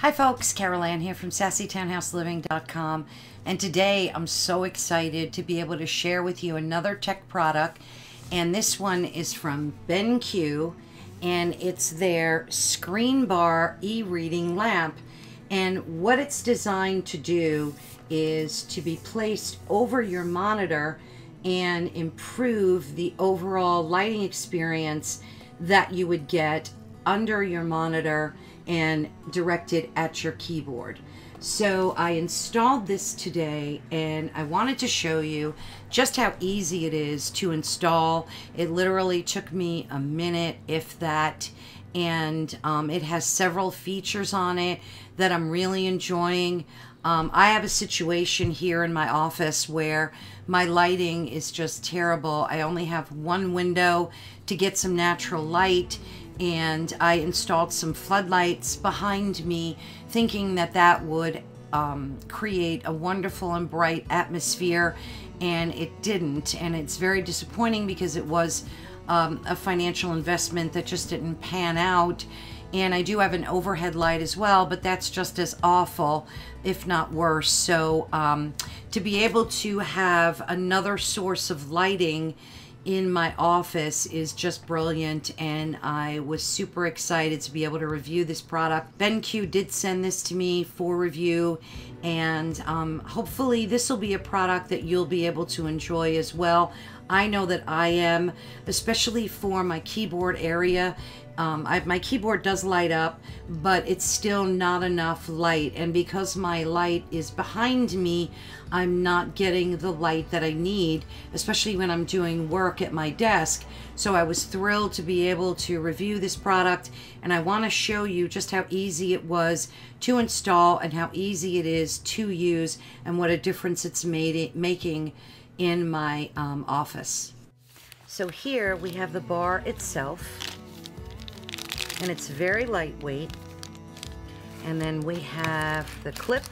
Hi folks, Carolann here from SassyTownHouseLiving.com, and today I'm so excited to be able to share with you another tech product, and this one is from BenQ, and it's their ScreenBar e-reading lamp. And what it's designed to do is to be placed over your monitor and improve the overall lighting experience that you would get under your monitor and directed at your keyboard. So I installed this today, and I wanted to show you just how easy it is to install. It literally took me a minute, if that, and it has several features on it that I'm really enjoying. I have a situation here in my office where my lighting is just terrible. I only have one window to get some natural light, and I installed some floodlights behind me, thinking that would create a wonderful and bright atmosphere, and it didn't. And it's very disappointing because it was a financial investment that just didn't pan out. And I do have an overhead light as well, but that's just as awful, if not worse. So to be able to have another source of lighting in my office is just brilliant, and I was super excited to be able to review this product. BenQ did send this to me for review, and hopefully this will be a product that you'll be able to enjoy as well. I know that I am, especially for my keyboard area. My keyboard does light up, but it's still not enough light, and because my light is behind me, I'm not getting the light that I need, especially when I'm doing work at my desk. So I was thrilled to be able to review this product, and I want to show you just how easy it was to install and how easy it is to use, and what a difference it's making in my office. So here we have the bar itself, and it's very lightweight. And then we have the clip,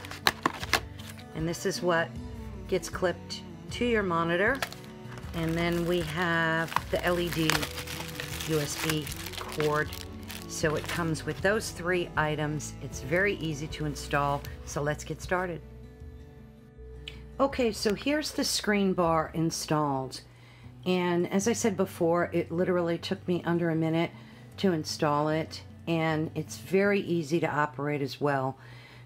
and this is what gets clipped to your monitor. And then we have the LED USB cord. So it comes with those three items. It's very easy to install, so let's get started. Okay, so here's the ScreenBar installed. And as I said before, it literally took me under a minute to install it, and it's very easy to operate as well.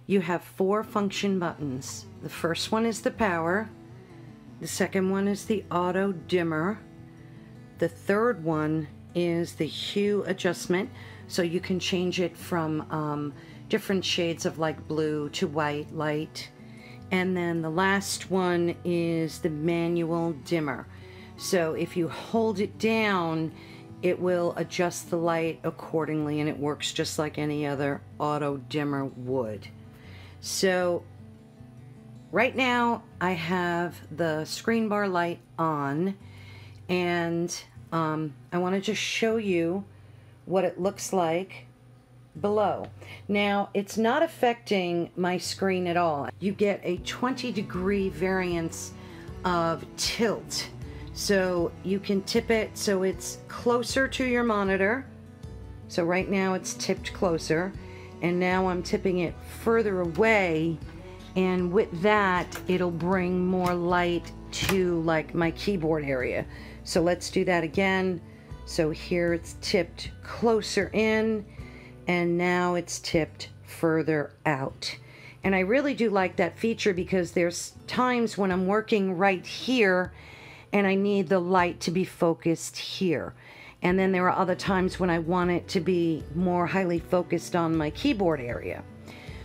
You have four function buttons. The first one is the power, the second one is the auto dimmer, the third one is the hue adjustment, so you can change it from different shades of like blue to white light, and then the last one is the manual dimmer. So if you hold it down, it will adjust the light accordingly, and it works just like any other auto dimmer would. So right now I have the ScreenBar light on, and I want to just show you what it looks like below. Now, it's not affecting my screen at all. You get a 20-degree variance of tilt. So you can tip it so it's closer to your monitor. So right now it's tipped closer, and now I'm tipping it further away, and with that it'll bring more light to like my keyboard area. So let's do that again. So here it's tipped closer in, and now it's tipped further out. And I really do like that feature because there's times when I'm working right here and I need the light to be focused here. And then there are other times when I want it to be more highly focused on my keyboard area.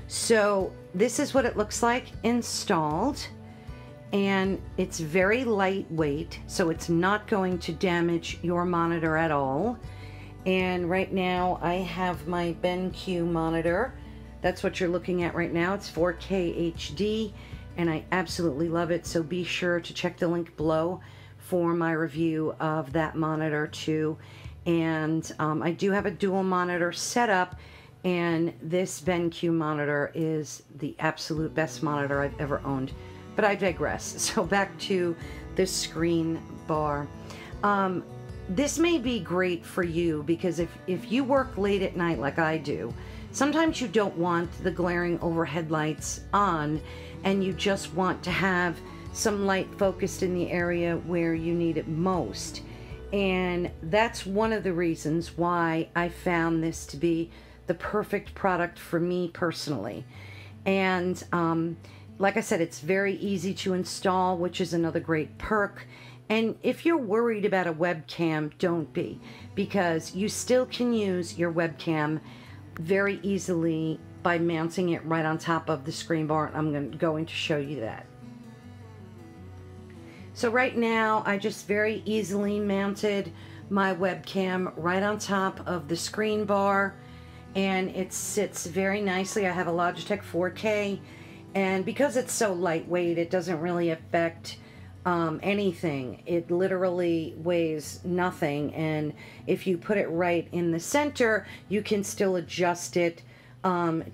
So this is what it looks like installed, and it's very lightweight, so it's not going to damage your monitor at all. And right now I have my BenQ monitor. That's what you're looking at right now. It's 4K HD. And I absolutely love it, so be sure to check the link below for my review of that monitor too. And I do have a dual monitor setup, and this BenQ monitor is the absolute best monitor I've ever owned. But I digress. So back to the ScreenBar. This may be great for you because if you work late at night like I do, Sometimes you don't want the glaring overhead lights on and you just want to have some light focused in the area where you need it most. And that's one of the reasons why I found this to be the perfect product for me personally. And like I said, it's very easy to install, which is another great perk. And if you're worried about a webcam, don't be, because you still can use your webcam very easily by mounting it right on top of the screen bar. And I'm going to show you that. So right now, I just very easily mounted my webcam right on top of the screen bar, and it sits very nicely. I have a Logitech 4K, and because it's so lightweight, it doesn't really affect anything. It literally weighs nothing, and if you put it right in the center, you can still adjust it,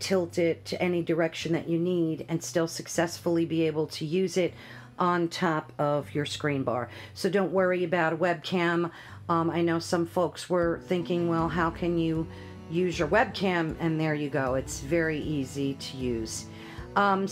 tilt it to any direction that you need, and still successfully be able to use it on top of your screen bar. So don't worry about a webcam. I know some folks were thinking, well, how can you use your webcam? And there you go, it's very easy to use.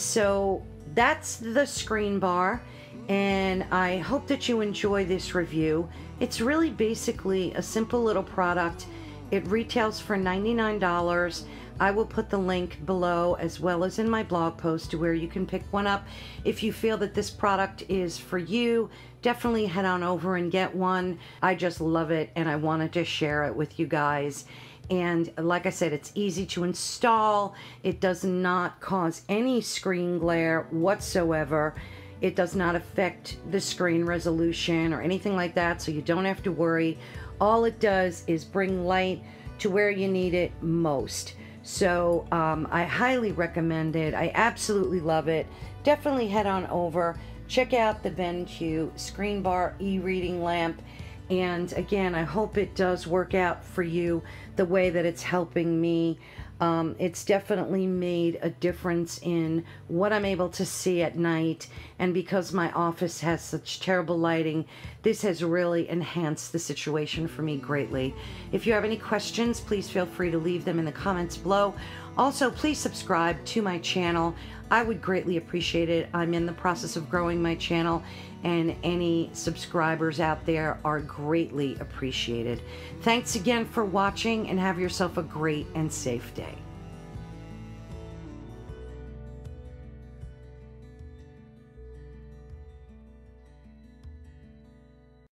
So that's the screen bar, and I hope that you enjoy this review. It's really basically a simple little product. It retails for $99. I will put the link below as well as in my blog post to where you can pick one up. If you feel that this product is for you, definitely head on over and get one. I just love it, and I wanted to share it with you guys. And like I said, it's easy to install. It does not cause any screen glare whatsoever. It does not affect the screen resolution or anything like that, so you don't have to worry. All it does is bring light to where you need it most. So I highly recommend it. I absolutely love it. Definitely head on over, check out the BenQ ScreenBar e-reading lamp. And again, I hope it does work out for you the way that it's helping me. It's definitely made a difference in what I'm able to see at night, and because my office has such terrible lighting, this has really enhanced the situation for me greatly. If you have any questions, please feel free to leave them in the comments below. Also, please subscribe to my channel. I would greatly appreciate it. I'm in the process of growing my channel, and any subscribers out there are greatly appreciated. Thanks again for watching, and have yourself a great and safe day.